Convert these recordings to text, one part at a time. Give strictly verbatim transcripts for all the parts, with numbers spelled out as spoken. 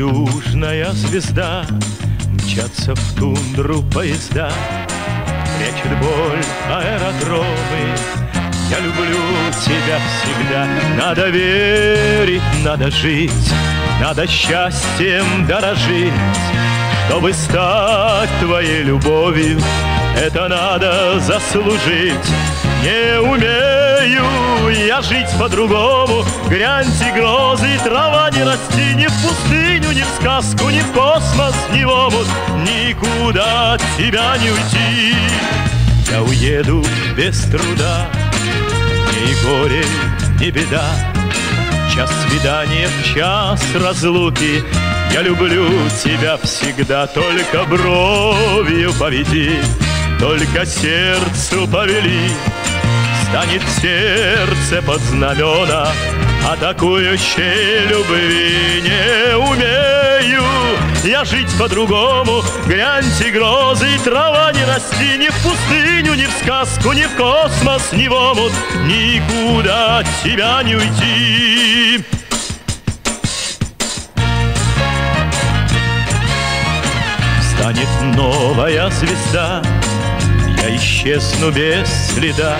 южная звезда, мчатся в тундру поезда, прячет боль аэродромы. Я люблю тебя всегда. Надо верить, надо жить, надо счастьем дорожить, чтобы стать твоей любовью. Это надо заслужить. Не умею я жить по-другому. Грянь и грозы, трава не расти, ни в пустыню, ни в сказку, ни в космос, ни в омут. Никуда от тебя не уйти. Я уеду без труда, ни горе, ни беда. Час свидания, в час разлуки. Я люблю тебя всегда. Только бровью поведи, только сердцу повели, станет сердце под знамена атакующей любви. Не умею я жить по-другому. Грянь и грозы, трава не расти, ни в пустыню, ни в сказку, ни в космос, ни в омут. Никуда от тебя не уйти. Встанет новая звезда, я исчезну без следа.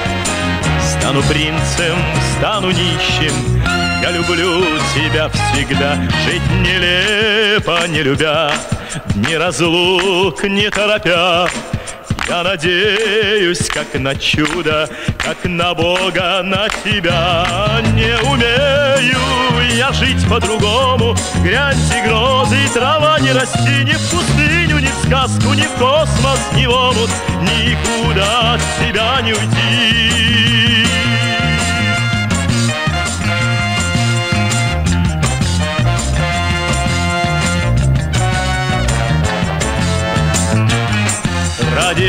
Стану принцем, стану нищим, я люблю тебя всегда. Жить нелепо, не любя, ни разлук не торопя. Я надеюсь, как на чудо, как на Бога, на тебя. Не умею я жить по-другому. Грянь и грозы, трава не расти, ни в пустыню, ни в сказку, ни в космос, ни в омут. Никуда от тебя не уйти. Ради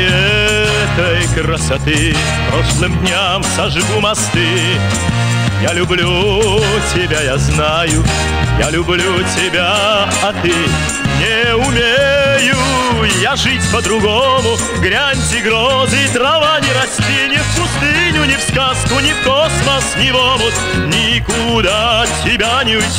этой красоты прошлым дням сожгу мосты. Я люблю тебя, я знаю, я люблю тебя, а ты. Не умею я жить по-другому. Грянь и грозы, трава не расти, ни в пустыню, ни в сказку, ни в космос, ни в омут. Никуда от тебя не уйти.